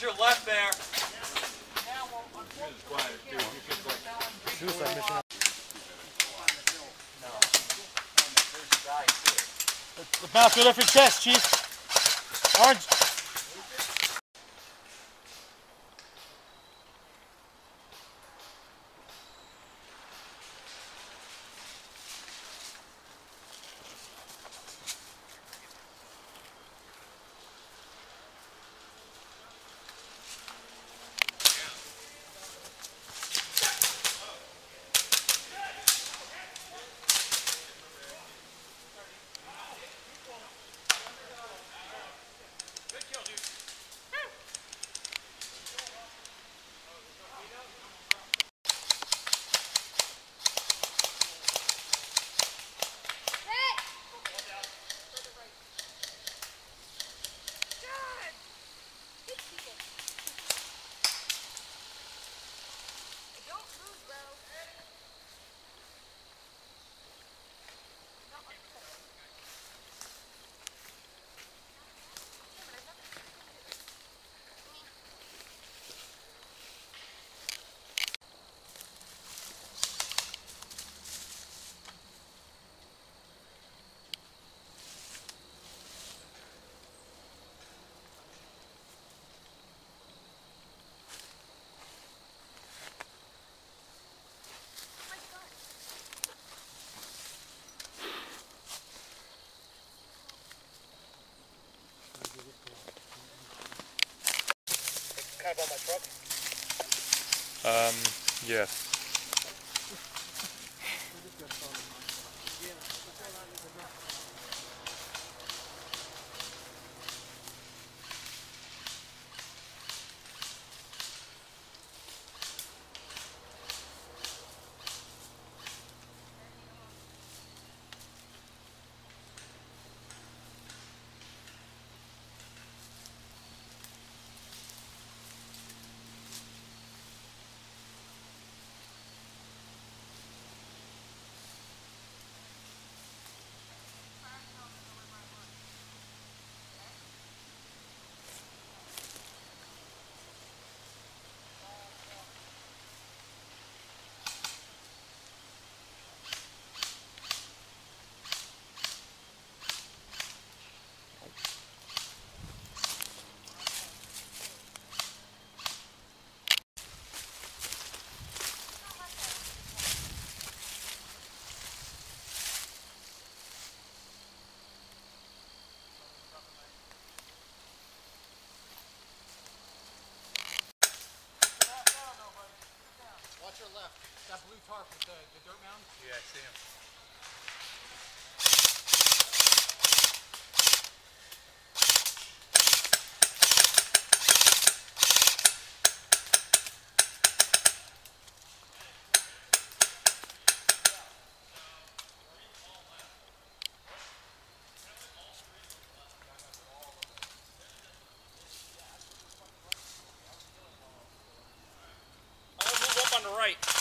Watch your left there. The bounce right off your chest, Chief. Orange. About my truck? Yeah. That blue tarp with the dirt mound? Yeah, I see him. All move up on the right.